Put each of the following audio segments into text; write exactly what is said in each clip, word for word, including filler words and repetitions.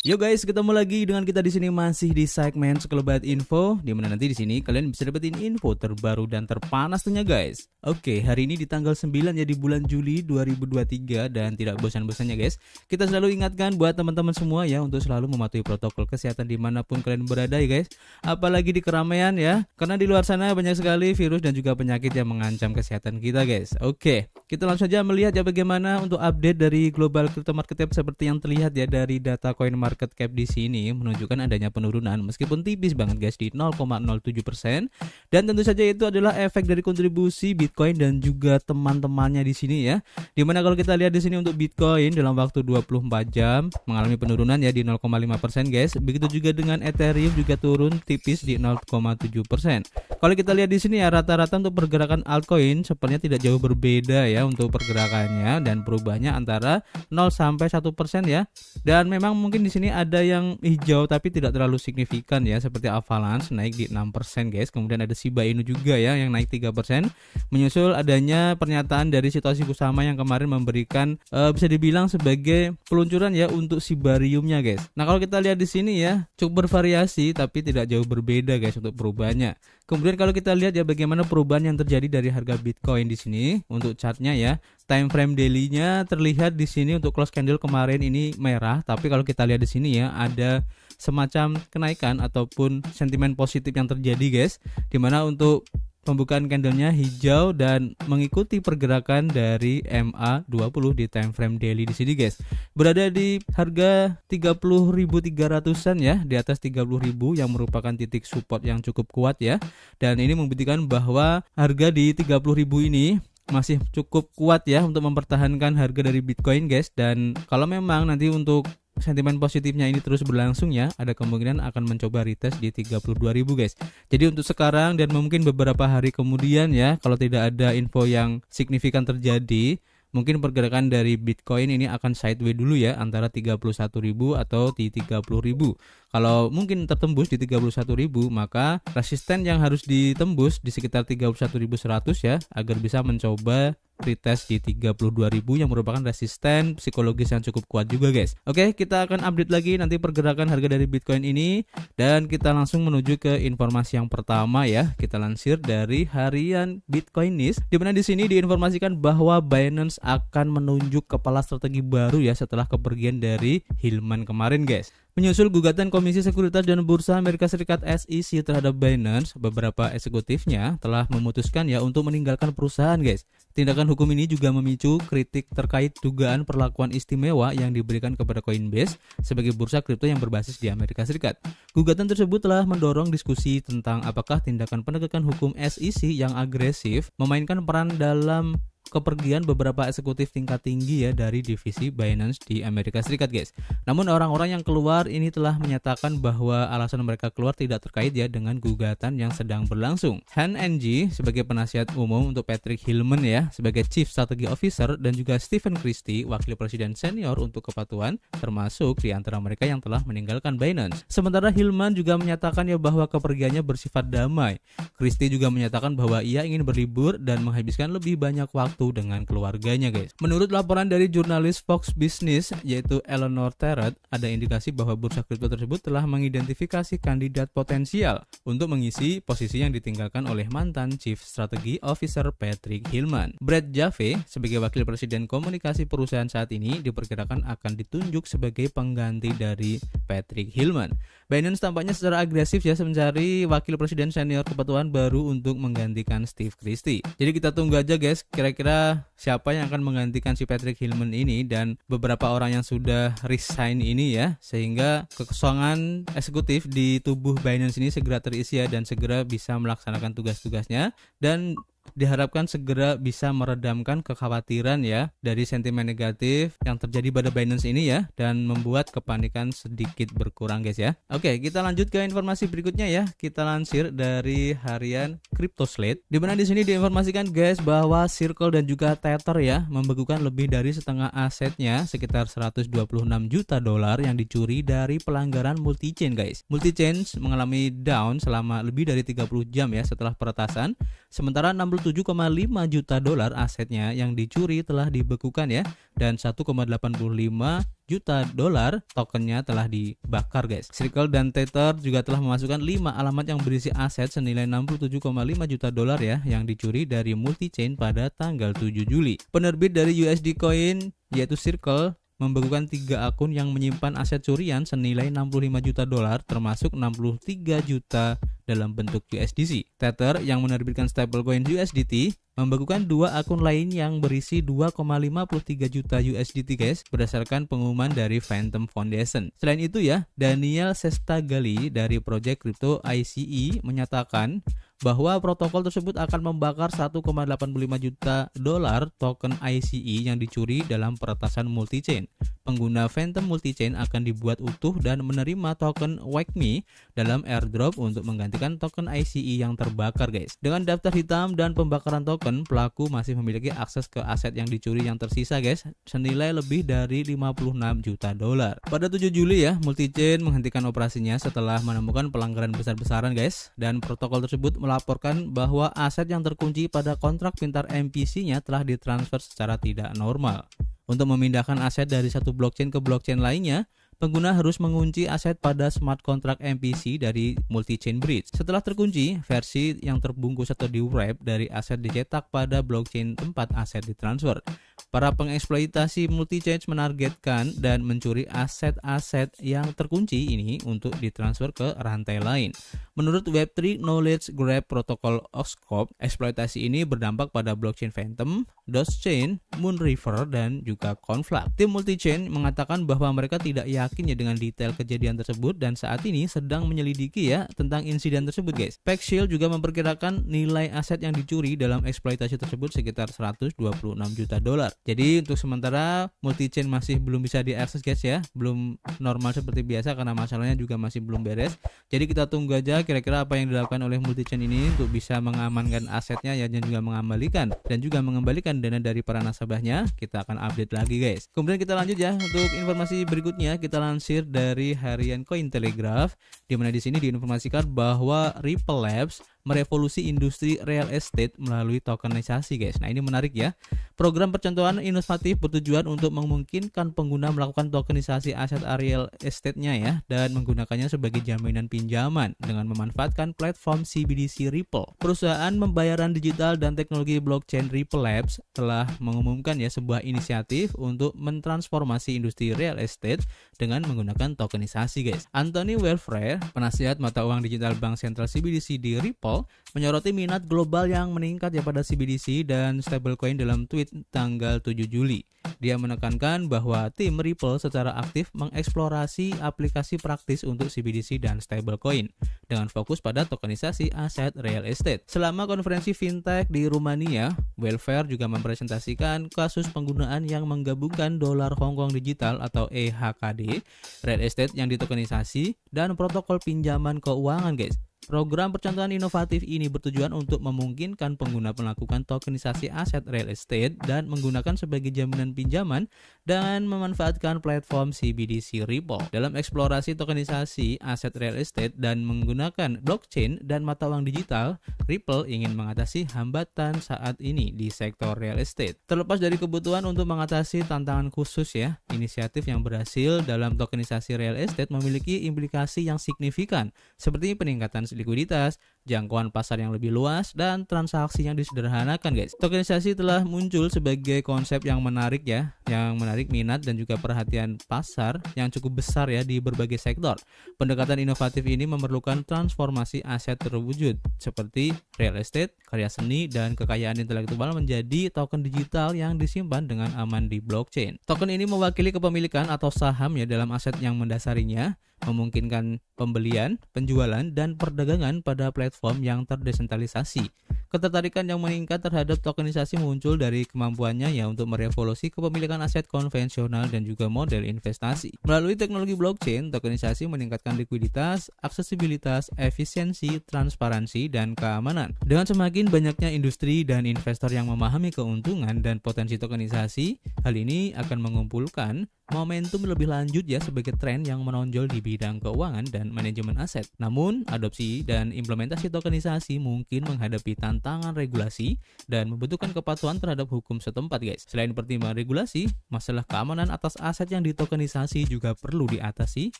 Yo guys, ketemu lagi dengan kita di sini masih di segmen sekelebat info, di mana nanti di sini kalian bisa dapetin info terbaru dan terpanas tentunya guys. Oke, hari ini di tanggal sembilan ya, di bulan Juli dua ribu dua puluh tiga, dan tidak bosan-bosannya guys, kita selalu ingatkan buat teman-teman semua ya untuk selalu mematuhi protokol kesehatan dimanapun kalian berada ya guys. Apalagi di keramaian ya, karena di luar sana banyak sekali virus dan juga penyakit yang mengancam kesehatan kita guys. Oke, kita langsung saja melihat ya bagaimana untuk update dari global crypto market cap seperti yang terlihat ya dari data coin market. Market cap di sini menunjukkan adanya penurunan meskipun tipis banget guys di nol koma nol tujuh persen, dan tentu saja itu adalah efek dari kontribusi Bitcoin dan juga teman-temannya di sini ya. Dimana kalau kita lihat di sini untuk Bitcoin dalam waktu dua puluh empat jam mengalami penurunan ya di nol koma lima persen guys. Begitu juga dengan Ethereum juga turun tipis di nol koma tujuh persen. Kalau kita lihat di sini ya, rata-rata untuk pergerakan altcoin sepertinya tidak jauh berbeda ya untuk pergerakannya dan perubahannya antara nol sampai satu persen ya. Dan memang mungkin di sini Ini ada yang hijau tapi tidak terlalu signifikan ya, seperti Avalanche naik di enam persen guys. Kemudian ada Shiba Inu juga ya yang naik tiga persen, menyusul adanya pernyataan dari Satoshi Kusama yang kemarin memberikan e, bisa dibilang sebagai peluncuran ya untuk Shibariumnya guys. Nah, kalau kita lihat di sini ya cukup bervariasi tapi tidak jauh berbeda guys untuk perubahannya. Kemudian kalau kita lihat ya bagaimana perubahan yang terjadi dari harga Bitcoin di sini untuk chartnya ya. Time frame daily-nya terlihat di sini untuk close candle kemarin ini merah, tapi kalau kita lihat di sini ya ada semacam kenaikan ataupun sentimen positif yang terjadi guys, dimana untuk pembukaan candlenya hijau dan mengikuti pergerakan dari M A dua puluh di time frame daily di sini guys. Berada di harga tiga puluh ribu tiga ratusan ya, di atas tiga puluh ribu yang merupakan titik support yang cukup kuat ya. Dan ini membuktikan bahwa harga di tiga puluh ribu ini masih cukup kuat ya untuk mempertahankan harga dari Bitcoin guys. Dan kalau memang nanti untuk sentimen positifnya ini terus berlangsung ya, ada kemungkinan akan mencoba retest di tiga puluh dua ribu guys. Jadi untuk sekarang dan mungkin beberapa hari kemudian ya, kalau tidak ada info yang signifikan terjadi, mungkin pergerakan dari Bitcoin ini akan sideways dulu ya, antara tiga puluh satu ribu atau di tiga puluh ribu. Kalau mungkin tertembus di tiga puluh satu ribu, maka resisten yang harus ditembus di sekitar tiga puluh satu ribu seratus ya, agar bisa mencoba retest di tiga puluh dua ribu yang merupakan resisten psikologis yang cukup kuat juga guys. Oke, kita akan update lagi nanti pergerakan harga dari Bitcoin ini, dan kita langsung menuju ke informasi yang pertama ya. Kita lansir dari harian Bitcoinist, di mana di sini diinformasikan bahwa Binance akan menunjuk kepala strategi baru ya setelah kepergian dari Hillmann kemarin guys. Menyusul gugatan Komisi Sekuritas dan Bursa Amerika Serikat S E C terhadap Binance, beberapa eksekutifnya telah memutuskan ya untuk meninggalkan perusahaan guys. Tindakan hukum ini juga memicu kritik terkait dugaan perlakuan istimewa yang diberikan kepada Coinbase sebagai bursa kripto yang berbasis di Amerika Serikat. Gugatan tersebut telah mendorong diskusi tentang apakah tindakan penegakan hukum S E C yang agresif memainkan peran dalam kepergian beberapa eksekutif tingkat tinggi ya dari divisi Binance di Amerika Serikat guys. Namun orang-orang yang keluar ini telah menyatakan bahwa alasan mereka keluar tidak terkait ya dengan gugatan yang sedang berlangsung. Han Eng Jie sebagai penasihat umum untuk Patrick Hillmann ya sebagai Chief Strategy Officer, dan juga Steven Christie wakil presiden senior untuk kepatuhan, termasuk di antara mereka yang telah meninggalkan Binance. Sementara Hillmann juga menyatakan ya bahwa kepergiannya bersifat damai. Christie juga menyatakan bahwa ia ingin berlibur dan menghabiskan lebih banyak waktu dengan keluarganya guys. Menurut laporan dari jurnalis Fox Business yaitu Eleanor Terrett, ada indikasi bahwa bursa kripto tersebut telah mengidentifikasi kandidat potensial untuk mengisi posisi yang ditinggalkan oleh mantan Chief Strategy Officer Patrick Hillmann. Brad Jaffe sebagai wakil presiden komunikasi perusahaan saat ini diperkirakan akan ditunjuk sebagai pengganti dari Patrick Hillmann. Binance tampaknya secara agresif ya mencari wakil presiden senior kepatuhan baru untuk menggantikan Steve Christie. Jadi kita tunggu aja guys, kira-kira siapa yang akan menggantikan si Patrick Hillmann ini dan beberapa orang yang sudah resign ini ya, sehingga kekosongan eksekutif di tubuh Binance ini segera terisi ya dan segera bisa melaksanakan tugas-tugasnya, dan diharapkan segera bisa meredamkan kekhawatiran ya dari sentimen negatif yang terjadi pada Binance ini ya, dan membuat kepanikan sedikit berkurang guys ya. Oke, kita lanjut ke informasi berikutnya ya. Kita lansir dari harian CryptoSlate, di mana di sini diinformasikan guys bahwa Circle dan juga Tether ya membekukan lebih dari setengah asetnya sekitar seratus dua puluh enam juta dolar yang dicuri dari pelanggaran MultiChain guys. MultiChain mengalami down selama lebih dari tiga puluh jam ya setelah peretasan, sementara 60 tujuh koma lima juta dolar asetnya yang dicuri telah dibekukan ya, dan satu koma delapan lima juta dolar tokennya telah dibakar guys. Circle dan Tether juga telah memasukkan lima alamat yang berisi aset senilai enam puluh tujuh koma lima juta dolar ya yang dicuri dari MultiChain pada tanggal tujuh Juli. Penerbit dari U S D Coin yaitu Circle membekukan tiga akun yang menyimpan aset curian senilai enam puluh lima juta dolar termasuk enam puluh tiga juta dalam bentuk U S D C. Tether yang menerbitkan stablecoin U S D T membekukan dua akun lain yang berisi dua koma lima tiga juta U S D T guys, berdasarkan pengumuman dari Fantom Foundation. Selain itu ya, Daniel Sestagali dari project crypto I C E menyatakan bahwa protokol tersebut akan membakar satu koma delapan lima juta dolar token I C E yang dicuri dalam peretasan multichain. Pengguna Fantom multichain akan dibuat utuh dan menerima token W A G M I dalam airdrop untuk menggantikan token I C E yang terbakar guys. Dengan daftar hitam dan pembakaran token, pelaku masih memiliki akses ke aset yang dicuri yang tersisa guys, senilai lebih dari lima puluh enam juta dolar. Pada tujuh Juli ya, multichain menghentikan operasinya setelah menemukan pelanggaran besar-besaran guys, dan protokol tersebut melaporkan bahwa aset yang terkunci pada kontrak pintar M P C-nya telah ditransfer secara tidak normal. Untuk memindahkan aset dari satu blockchain ke blockchain lainnya, pengguna harus mengunci aset pada smart contract M P C dari multi-chain bridge. Setelah terkunci, versi yang terbungkus atau di-wrap dari aset dicetak pada blockchain tempat aset ditransfer. Para pengeksploitasi multi-chain menargetkan dan mencuri aset-aset yang terkunci ini untuk ditransfer ke rantai lain. Menurut web tiga Knowledge Grab Protocol Oxcorp, eksploitasi ini berdampak pada blockchain Fantom, Doge Chain, Moon River, dan juga Conflux. Tim multi-chain mengatakan bahwa mereka tidak yakin yakinnya dengan detail kejadian tersebut dan saat ini sedang menyelidiki ya tentang insiden tersebut guys. Paxil juga memperkirakan nilai aset yang dicuri dalam eksploitasi tersebut sekitar seratus dua puluh enam juta dolar. Jadi untuk sementara multichain masih belum bisa diakses guys ya, belum normal seperti biasa karena masalahnya juga masih belum beres. Jadi kita tunggu aja kira-kira apa yang dilakukan oleh multichain ini untuk bisa mengamankan asetnya ya, dan juga mengembalikan dan juga mengembalikan dana dari para nasabahnya. Kita akan update lagi guys. Kemudian kita lanjut ya untuk informasi berikutnya, kita lansir dari harian Cointelegraph, di mana di sini diinformasikan bahwa Ripple Labs merevolusi industri real estate melalui tokenisasi guys. Nah ini menarik ya. Program percontohan inovatif bertujuan untuk memungkinkan pengguna melakukan tokenisasi aset real estate-nya ya, dan menggunakannya sebagai jaminan pinjaman dengan memanfaatkan platform C B D C Ripple. Perusahaan pembayaran digital dan teknologi blockchain Ripple Labs telah mengumumkan ya sebuah inisiatif untuk mentransformasi industri real estate dengan menggunakan tokenisasi guys. Anthony Welfare, penasihat mata uang digital bank sentral C B D C di Ripple, menyoroti minat global yang meningkat ya pada C B D C dan stablecoin dalam tweet tanggal tujuh Juli. Dia menekankan bahwa tim Ripple secara aktif mengeksplorasi aplikasi praktis untuk C B D C dan stablecoin dengan fokus pada tokenisasi aset real estate. Selama konferensi fintech di Rumania, Welfare juga mempresentasikan kasus penggunaan yang menggabungkan dolar Hongkong digital atau E H K D, real estate yang ditokenisasi, dan protokol pinjaman keuangan guys. Program percontohan inovatif ini bertujuan untuk memungkinkan pengguna melakukan tokenisasi aset real estate dan menggunakan sebagai jaminan pinjaman dan memanfaatkan platform C B D C Ripple dalam eksplorasi tokenisasi aset real estate dan menggunakan blockchain dan mata uang digital. Ripple ingin mengatasi hambatan saat ini di sektor real estate. Terlepas dari kebutuhan untuk mengatasi tantangan khusus ya, inisiatif yang berhasil dalam tokenisasi real estate memiliki implikasi yang signifikan seperti peningkatan likuiditas, jangkauan pasar yang lebih luas, dan transaksi yang disederhanakan guys. Tokenisasi telah muncul sebagai konsep yang menarik ya, yang menarik minat dan juga perhatian pasar yang cukup besar ya di berbagai sektor. Pendekatan inovatif ini memerlukan transformasi aset terwujud seperti real estate, karya seni, dan kekayaan intelektual menjadi token digital yang disimpan dengan aman di blockchain. Token ini mewakili kepemilikan atau saham ya dalam aset yang mendasarinya, memungkinkan pembelian, penjualan, dan perdagangan pada platform yang terdesentralisasi. Ketertarikan yang meningkat terhadap tokenisasi muncul dari kemampuannya ya untuk merevolusi kepemilikan aset konvensional dan juga model investasi. Melalui teknologi blockchain, tokenisasi meningkatkan likuiditas, aksesibilitas, efisiensi, transparansi, dan keamanan. Dengan semakin banyaknya industri dan investor yang memahami keuntungan dan potensi tokenisasi, hal ini akan mengumpulkan momentum lebih lanjut ya sebagai tren yang menonjol di bidang keuangan dan manajemen aset. Namun, adopsi dan implementasi tokenisasi mungkin menghadapi tantangan regulasi dan membutuhkan kepatuhan terhadap hukum setempat, guys. Selain pertimbangan regulasi, masalah keamanan atas aset yang ditokenisasi juga perlu diatasi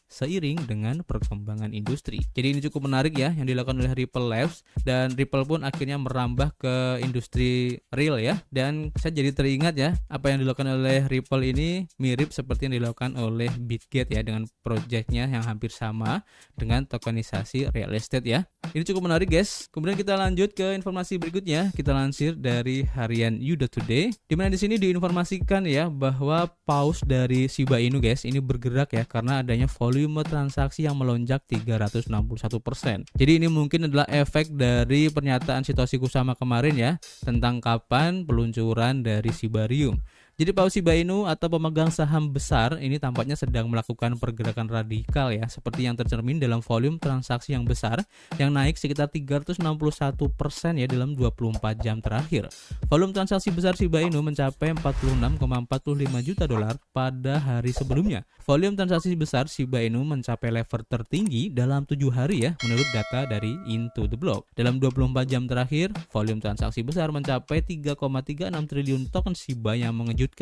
seiring dengan perkembangan industri. Jadi ini cukup menarik ya yang dilakukan oleh Ripple Labs, dan Ripple pun akhirnya merambah ke industri real ya. Dan saya jadi teringat ya, apa yang dilakukan oleh Ripple ini mirip seperti yang dilakukan oleh Bitgate ya, dengan projectnya yang hampir sama dengan tokenisasi real estate ya. Ini cukup menarik, guys. Kemudian kita lanjut ke informasi berikutnya. Kita lansir dari harian u dot today, dimana di sini diinformasikan ya bahwa paus dari Shiba Inu, guys, ini bergerak ya karena adanya volume transaksi yang melonjak tiga ratus enam puluh satu persen. Jadi ini mungkin adalah efek dari pernyataan Satoshi Kusama kemarin ya tentang kapan peluncuran dari Shibarium. Jadi paus Shiba Inu atau pemegang saham besar ini tampaknya sedang melakukan pergerakan radikal ya, seperti yang tercermin dalam volume transaksi yang besar yang naik sekitar tiga ratus enam puluh satu persen ya dalam dua puluh empat jam terakhir. Volume transaksi besar Shiba Inu mencapai empat puluh enam koma empat lima juta dolar pada hari sebelumnya. Volume transaksi besar Shiba Inu mencapai level tertinggi dalam tujuh hari ya menurut data dari Into The Block. Dalam dua puluh empat jam terakhir, volume transaksi besar mencapai tiga koma tiga enam triliun token Shiba yang mengejutkan.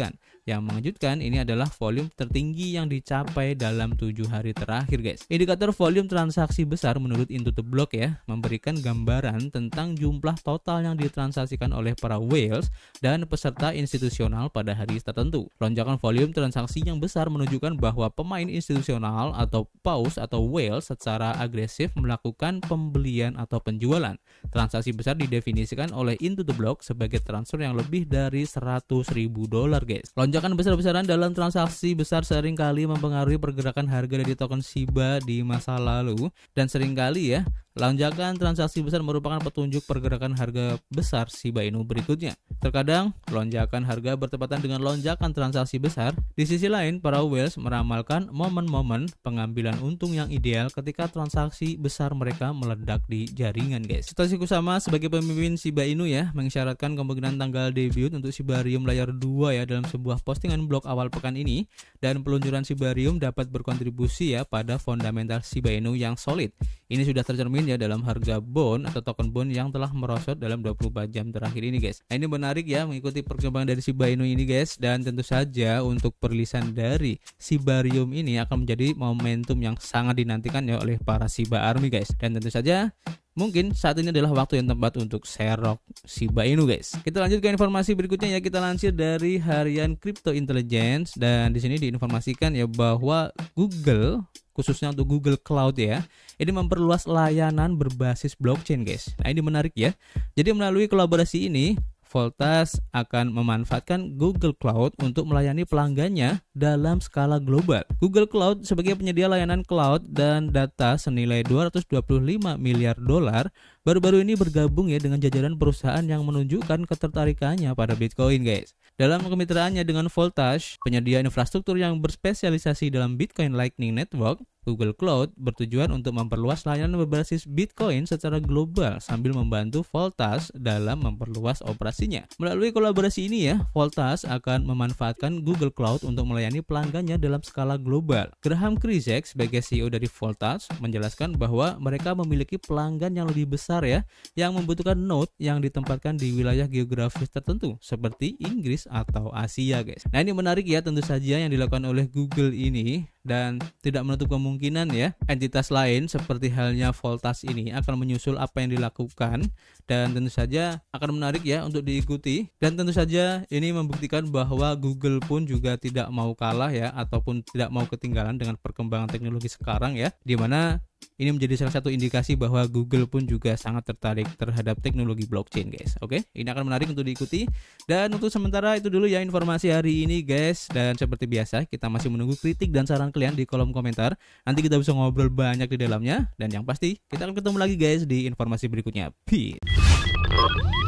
Yang mengejutkan ini adalah volume tertinggi yang dicapai dalam tujuh hari terakhir, guys. Indikator volume transaksi besar menurut Into The Block ya memberikan gambaran tentang jumlah total yang ditransaksikan oleh para whales dan peserta institusional pada hari tertentu. Lonjakan volume transaksi yang besar menunjukkan bahwa pemain institusional atau paus atau whales secara agresif melakukan pembelian atau penjualan. Transaksi besar didefinisikan oleh Into The Block sebagai transfer yang lebih dari seratus ribu dolar, guys. Lonjakan besar-besaran dalam transaksi besar seringkali mempengaruhi pergerakan harga dari token Shiba di masa lalu, dan seringkali ya lonjakan transaksi besar merupakan petunjuk pergerakan harga besar Shiba Inu berikutnya. Terkadang, lonjakan harga bertepatan dengan lonjakan transaksi besar. Di sisi lain, para whales meramalkan momen-momen pengambilan untung yang ideal ketika transaksi besar mereka meledak di jaringan, guys. Satoshi Kusama sebagai pemimpin Shiba Inu ya, mengisyaratkan kemungkinan tanggal debut untuk Shibarium layar dua ya dalam sebuah postingan blog awal pekan ini, dan peluncuran Shibarium dapat berkontribusi ya pada fundamental Shiba Inu yang solid. Ini sudah tercermin ya dalam harga bond atau token bond yang telah merosot dalam dua puluh empat jam terakhir ini, guys. Nah, ini menarik ya mengikuti perkembangan dari Shiba Inu ini, guys, dan tentu saja untuk perilisan dari Shibarium ini akan menjadi momentum yang sangat dinantikan ya oleh para Shiba Army, guys. Dan tentu saja mungkin saat ini adalah waktu yang tepat untuk serok Shiba Inu, guys. Kita lanjut ke informasi berikutnya ya. Kita lansir dari harian Crypto Intelligence, dan di sini diinformasikan ya bahwa Google, khususnya untuk Google Cloud ya, ini memperluas layanan berbasis blockchain, guys. Nah, ini menarik ya. Jadi melalui kolaborasi ini, Voltage akan memanfaatkan Google Cloud untuk melayani pelanggannya dalam skala global. Google Cloud sebagai penyedia layanan cloud dan data senilai dua ratus dua puluh lima miliar dolar baru-baru ini bergabung ya dengan jajaran perusahaan yang menunjukkan ketertarikannya pada Bitcoin, guys. Dalam kemitraannya dengan Voltage, penyedia infrastruktur yang berspesialisasi dalam Bitcoin Lightning Network, Google Cloud bertujuan untuk memperluas layanan berbasis Bitcoin secara global sambil membantu Voltage dalam memperluas operasinya. Melalui kolaborasi ini ya, Voltage akan memanfaatkan Google Cloud untuk melayani pelanggannya dalam skala global. Graham Krizek sebagai C E O dari Voltage menjelaskan bahwa mereka memiliki pelanggan yang lebih besar ya, yang membutuhkan node yang ditempatkan di wilayah geografis tertentu seperti Inggris atau Asia, guys. Nah, ini menarik ya tentu saja yang dilakukan oleh Google ini, dan tidak menutup kemungkinan Kemungkinan ya entitas lain seperti halnya Voltage ini akan menyusul apa yang dilakukan, dan tentu saja akan menarik ya untuk diikuti. Dan tentu saja ini membuktikan bahwa Google pun juga tidak mau kalah ya, ataupun tidak mau ketinggalan dengan perkembangan teknologi sekarang ya, dimana ini menjadi salah satu indikasi bahwa Google pun juga sangat tertarik terhadap teknologi blockchain, guys. Oke, ini akan menarik untuk diikuti. Dan untuk sementara itu dulu ya informasi hari ini, guys. Dan seperti biasa, kita masih menunggu kritik dan saran kalian di kolom komentar. Nanti kita bisa ngobrol banyak di dalamnya. Dan yang pasti, kita akan ketemu lagi, guys, di informasi berikutnya. Peace.